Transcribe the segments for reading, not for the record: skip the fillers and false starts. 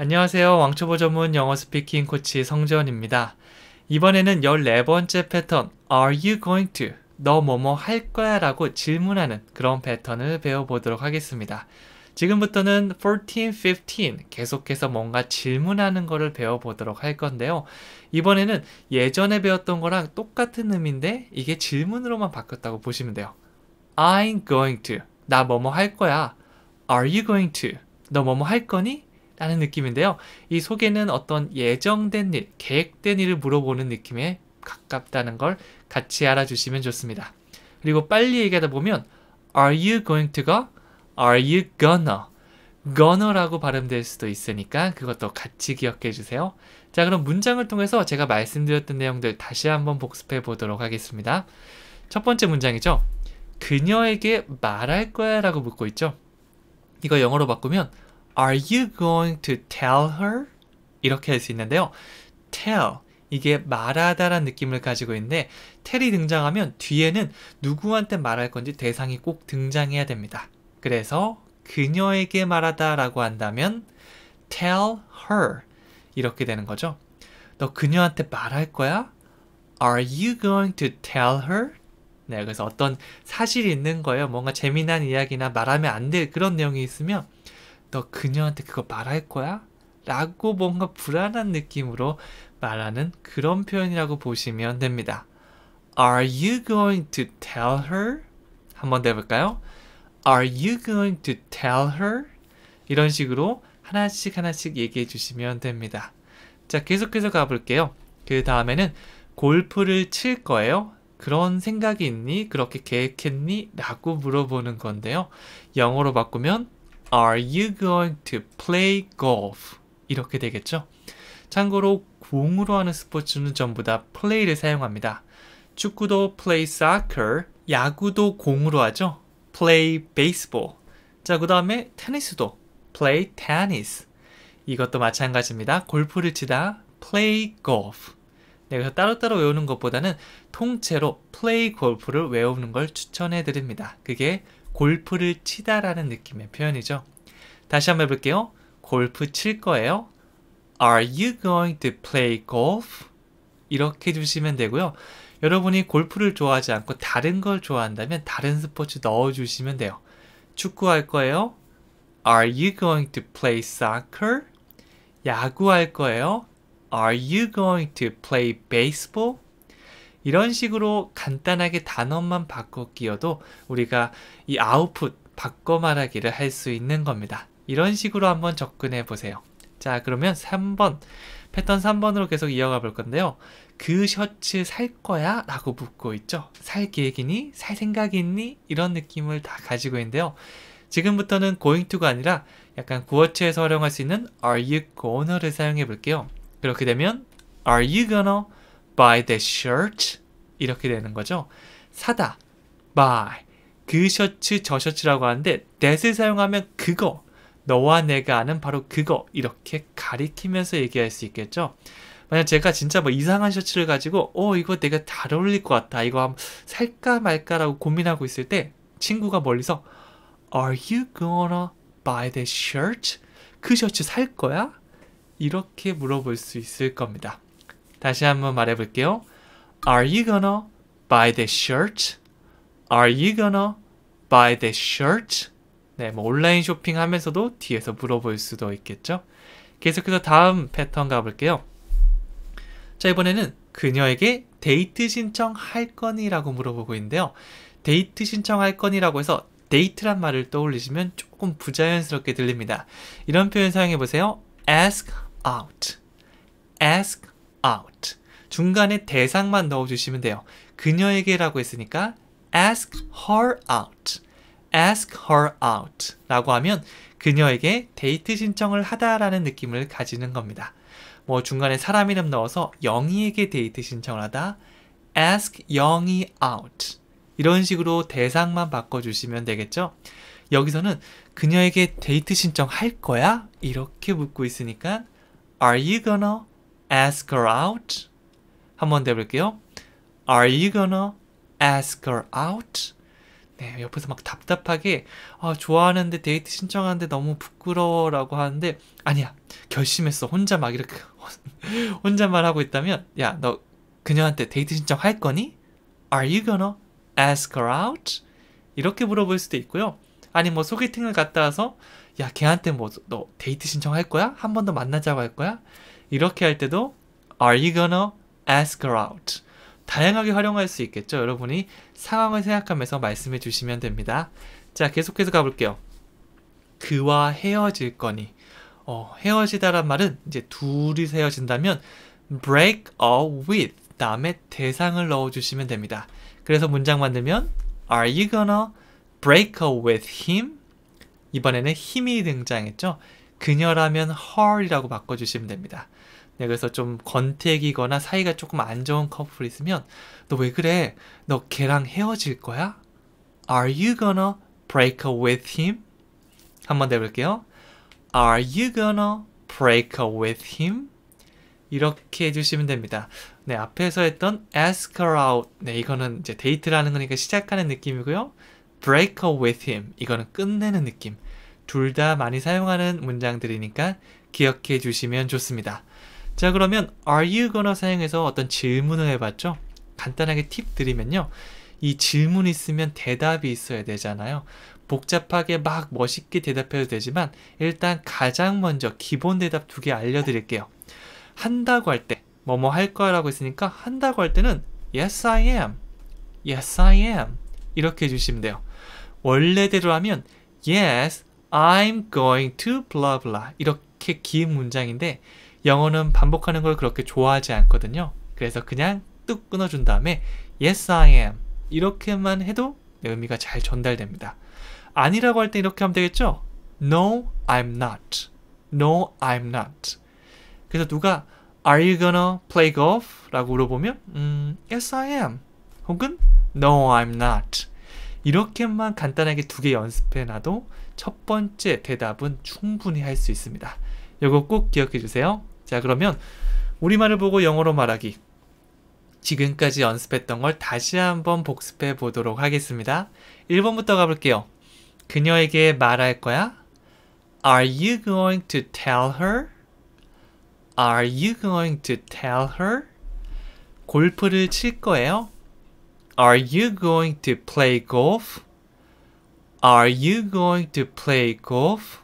안녕하세요. 왕초보 전문 영어 스피킹 코치 성재원입니다. 이번에는 14번째 패턴 Are you going to? 너 뭐뭐 할 거야? 라고 질문하는 그런 패턴을 배워보도록 하겠습니다. 지금부터는 14, 15 계속해서 뭔가 질문하는 거를 배워보도록 할 건데요. 이번에는 예전에 배웠던 거랑 똑같은 의미인데 이게 질문으로만 바뀌었다고 보시면 돼요. I'm going to. 나 뭐뭐 할 거야. Are you going to? 너 뭐뭐 할 거니? 라는 느낌인데요. 이 속에는 어떤 예정된 일, 계획된 일을 물어보는 느낌에 가깝다는 걸 같이 알아주시면 좋습니다. 그리고 빨리 얘기하다 보면 Are you going to가 Are you gonna? gonna라고 발음될 수도 있으니까 그것도 같이 기억해 주세요. 자, 그럼 문장을 통해서 제가 말씀드렸던 내용들 다시 한번 복습해 보도록 하겠습니다. 첫 번째 문장이죠. 그녀에게 말할 거야 라고 묻고 있죠. 이거 영어로 바꾸면 Are you going to tell her? 이렇게 할 수 있는데요. tell, 이게 말하다 라는 느낌을 가지고 있는데 tell이 등장하면 뒤에는 누구한테 말할 건지 대상이 꼭 등장해야 됩니다. 그래서 그녀에게 말하다 라고 한다면 tell her 이렇게 되는 거죠. 너 그녀한테 말할 거야? Are you going to tell her? 네, 그래서 어떤 사실이 있는 거예요. 뭔가 재미난 이야기나 말하면 안 될 그런 내용이 있으면 너 그녀한테 그거 말할 거야? 라고 뭔가 불안한 느낌으로 말하는 그런 표현이라고 보시면 됩니다. Are you going to tell her? 한번 더 해볼까요? Are you going to tell her? 이런 식으로 하나씩 얘기해 주시면 됩니다. 자, 계속해서 가볼게요. 그 다음에는 골프를 칠 거예요. 그런 생각이 있니? 그렇게 계획했니? 라고 물어보는 건데요. 영어로 바꾸면 Are you going to play golf? 이렇게 되겠죠. 참고로 공으로 하는 스포츠는 전부 다 play를 사용합니다. 축구도 play soccer, 야구도 공으로 하죠. play baseball. 자, 그 다음에 테니스도 play tennis. 이것도 마찬가지입니다. 골프를 치다 play golf. 네, 그래서 따로따로 외우는 것보다는 통째로 play golf를 외우는 걸 추천해 드립니다. 그게 골프를 치다라는 느낌의 표현이죠. 다시 한번 해볼게요. 골프 칠 거예요. Are you going to play golf? 이렇게 주시면 되고요. 여러분이 골프를 좋아하지 않고 다른 걸 좋아한다면 다른 스포츠 넣어주시면 돼요. 축구 할 거예요. Are you going to play soccer? 야구 할 거예요. Are you going to play baseball? 이런 식으로 간단하게 단어만 바꿔 끼워도 우리가 이 아웃풋, 바꿔 말하기를 할 수 있는 겁니다. 이런 식으로 한번 접근해 보세요. 자, 그러면 3번, 패턴 3번으로 계속 이어가 볼 건데요. 그 셔츠 살 거야? 라고 묻고 있죠. 살 계획이니? 살 생각이 있니? 이런 느낌을 다 가지고 있는데요. 지금부터는 going to가 아니라 약간 구어체에서 활용할 수 있는 are you gonna를 사용해 볼게요. 그렇게 되면 are you gonna buy that shirt? 이렇게 되는 거죠. 사다, buy, 그 셔츠, 저 셔츠라고 하는데 that을 사용하면 그거, 너와 내가 아는 바로 그거 이렇게 가리키면서 얘기할 수 있겠죠. 만약 제가 진짜 뭐 이상한 셔츠를 가지고 이거 내가 잘 어울릴 것 같아, 이거 한번 살까 말까라고 고민하고 있을 때 친구가 멀리서 Are you gonna buy that shirt? 그 셔츠 살 거야? 이렇게 물어볼 수 있을 겁니다. 다시 한번 말해볼게요. Are you gonna buy that shirt? Are you gonna buy that shirt? 네, 뭐 온라인 쇼핑하면서도 뒤에서 물어볼 수도 있겠죠. 계속해서 다음 패턴 가볼게요. 자, 이번에는 그녀에게 데이트 신청할 거니? 라고 물어보고 있는데요. 데이트 신청할 거니? 라고 해서 데이트란 말을 떠올리시면 조금 부자연스럽게 들립니다. 이런 표현 사용해보세요. Ask out. Ask out. 중간에 대상만 넣어주시면 돼요. 그녀에게 라고 했으니까 ask her out. ask her out 라고 하면 그녀에게 데이트 신청을 하다라는 느낌을 가지는 겁니다. 뭐 중간에 사람 이름 넣어서 영희에게 데이트 신청을 하다, ask 영희 out 이런 식으로 대상만 바꿔주시면 되겠죠. 여기서는 그녀에게 데이트 신청할 거야? 이렇게 묻고 있으니까 Are you gonna ask her out? 한번 더 해볼게요. Are you gonna ask her out? 네, 옆에서 막 답답하게 좋아하는데 데이트 신청하는데 너무 부끄러워 라고 하는데, 아니야 결심했어. 혼자 막 이렇게 혼자만 하고 있다면, 야 너 그녀한테 데이트 신청할 거니? Are you gonna ask her out? 이렇게 물어볼 수도 있고요. 아니 뭐 소개팅을 갔다 와서 야 걔한테 뭐 너 데이트 신청할 거야? 한 번 더 만나자고 할 거야? 이렇게 할 때도 Are you gonna ask her out? 다양하게 활용할 수 있겠죠. 여러분이 상황을 생각하면서 말씀해 주시면 됩니다. 자, 계속해서 가볼게요. 그와 헤어질 거니. 헤어지다란 말은 이제 둘이 헤어진다면 break up with 다음에 대상을 넣어주시면 됩니다. 그래서 문장 만들면 Are you gonna break up with him? 이번에는 힘이 등장했죠. 그녀라면 her이라고 바꿔주시면 됩니다. 네, 그래서 좀 권태기거나 사이가 조금 안 좋은 커플이 있으면 너 왜 그래? 너 걔랑 헤어질 거야? Are you gonna break up with him? 한 번 더 해볼게요. Are you gonna break up with him? 이렇게 해주시면 됩니다. 네, 앞에서 했던 ask her out. 네, 이거는 이제 데이트라는 거니까 시작하는 느낌이고요. break up with him. 이거는 끝내는 느낌. 둘 다 많이 사용하는 문장들이니까 기억해 주시면 좋습니다. 자, 그러면 Are you gonna 사용해서 어떤 질문을 해봤죠? 간단하게 팁 드리면요, 이 질문이 있으면 대답이 있어야 되잖아요. 복잡하게 막 멋있게 대답해도 되지만 일단 가장 먼저 기본 대답 2개 알려드릴게요. 한다고 할 때 뭐뭐 할 거야 라고 했으니까 한다고 할 때는 Yes, I am. Yes, I am. 이렇게 해주시면 돼요. 원래대로 하면 Yes, I'm going to blah blah. 이렇게 긴 문장인데 영어는 반복하는 걸 그렇게 좋아하지 않거든요. 그래서 그냥 뚝 끊어준 다음에 Yes, I am. 이렇게만 해도 의미가 잘 전달됩니다. 아니라고 할 때 이렇게 하면 되겠죠? No, I'm not. No, I'm not. 그래서 누가 Are you gonna play golf? 라고 물어보면 Yes, I am. 혹은 No, I'm not. 이렇게만 간단하게 2개 연습해놔도 첫 번째 대답은 충분히 할 수 있습니다. 요거 꼭 기억해 주세요. 자, 그러면 우리말을 보고 영어로 말하기, 지금까지 연습했던 걸 다시 한번 복습해 보도록 하겠습니다. 1번부터 가볼게요. 그녀에게 말할 거야? Are you going to tell her? Are you going to tell her? 골프를 칠 거예요? Are you going to play golf? Are you going to play golf?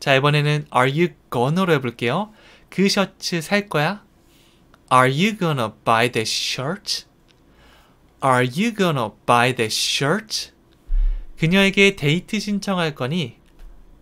자, 이번에는 Are you gonna로 해볼게요. 그 셔츠 살 거야? Are you gonna buy that shirt? Are you gonna buy that shirt? 그녀에게 데이트 신청할 거니?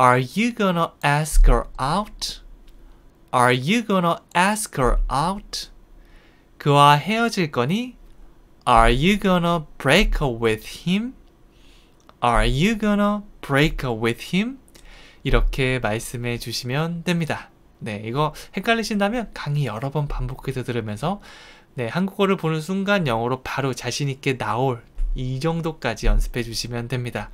Are you gonna ask her out? Are you gonna ask her out? 그와 헤어질 거니? Are you gonna break up with him? Are you gonna break up with him? 이렇게 말씀해 주시면 됩니다. 네, 이거 헷갈리신다면 강의 여러 번 반복해서 들으면서 네, 한국어를 보는 순간 영어로 바로 자신 있게 나올, 이 정도까지 연습해 주시면 됩니다.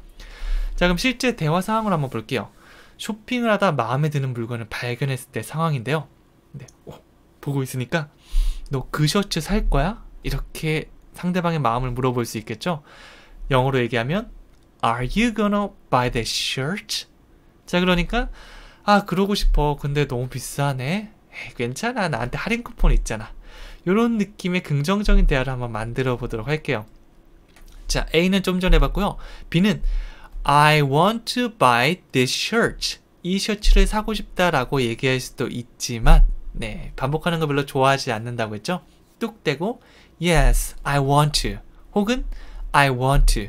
자, 그럼 실제 대화 상황을 한번 볼게요. 쇼핑을 하다 마음에 드는 물건을 발견했을 때 상황인데요. 네, 보고 있으니까 너 그 셔츠 살 거야? 이렇게 상대방의 마음을 물어볼 수 있겠죠. 영어로 얘기하면 Are you gonna buy that shirt? 자, 그러니까 아 그러고 싶어. 근데 너무 비싸네. 에이, 괜찮아. 나한테 할인 쿠폰 있잖아. 이런 느낌의 긍정적인 대화를 한번 만들어 보도록 할게요. 자, A는 좀 전에 봤고요. B는 I want to buy this shirt. 이 셔츠를 사고 싶다라고 얘기할 수도 있지만 네, 반복하는 거 별로 좋아하지 않는다고 했죠. 뚝 떼고 Yes, I want to. 혹은 I want to.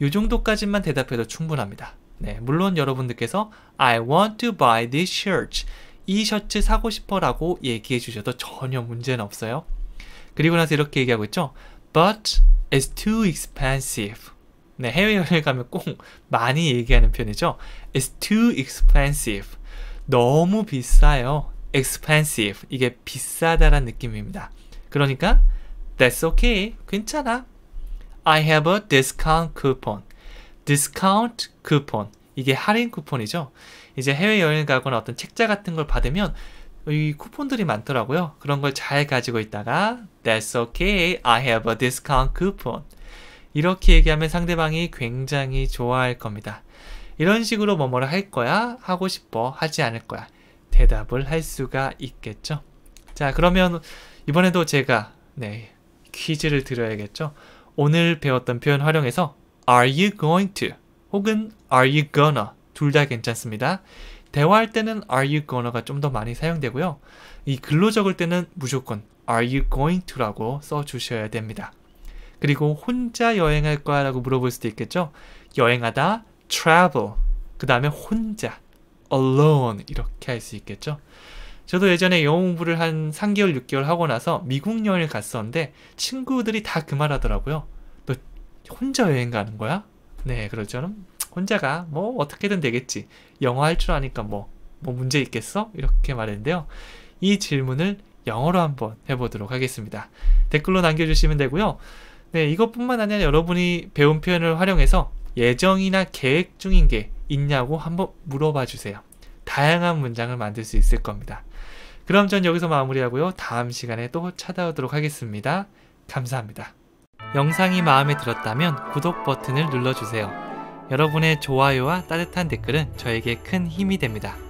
이 정도까지만 대답해도 충분합니다. 네, 물론 여러분들께서 I want to buy this shirt. 이 셔츠 사고 싶어 라고 얘기해 주셔도 전혀 문제는 없어요. 그리고 나서 이렇게 얘기하고 있죠. But it's too expensive. 네, 해외여행 가면 꼭 많이 얘기하는 편이죠. It's too expensive. 너무 비싸요. expensive. 이게 비싸다란 느낌입니다. 그러니까 That's okay. 괜찮아. I have a discount coupon. discount 쿠폰, 이게 할인 쿠폰이죠. 이제 해외여행 가거나 어떤 책자 같은 걸 받으면 이 쿠폰들이 많더라고요. 그런 걸 잘 가지고 있다가 That's okay, I have a discount coupon. 이렇게 얘기하면 상대방이 굉장히 좋아할 겁니다. 이런 식으로 뭐뭐를 할 거야? 하고 싶어? 하지 않을 거야? 대답을 할 수가 있겠죠. 자, 그러면 이번에도 제가 퀴즈를 드려야겠죠. 오늘 배웠던 표현 활용해서 Are you going to? 혹은 Are you gonna? 둘 다 괜찮습니다. 대화할 때는 Are you gonna가 좀 더 많이 사용되고요. 이 글로 적을 때는 무조건 Are you going to라고 써주셔야 됩니다. 그리고 혼자 여행할 거야 라고 물어볼 수도 있겠죠. 여행하다, travel, 그 다음에 혼자, alone 이렇게 할 수 있겠죠. 저도 예전에 영어 공부를 한 3개월, 6개월 하고 나서 미국 여행을 갔었는데 친구들이 다 그 말 하더라고요. 너 혼자 여행 가는 거야? 네, 그렇죠. 혼자가 뭐 어떻게든 되겠지. 영어 할 줄 아니까 뭐 문제 있겠어? 이렇게 말했는데요. 이 질문을 영어로 한번 해보도록 하겠습니다. 댓글로 남겨주시면 되고요. 네, 이것뿐만 아니라 여러분이 배운 표현을 활용해서 예정이나 계획 중인 게 있냐고 한번 물어봐 주세요. 다양한 문장을 만들 수 있을 겁니다. 그럼 전 여기서 마무리하고요. 다음 시간에 또 찾아오도록 하겠습니다. 감사합니다. 영상이 마음에 들었다면 구독 버튼을 눌러주세요. 여러분의 좋아요와 따뜻한 댓글은 저에게 큰 힘이 됩니다.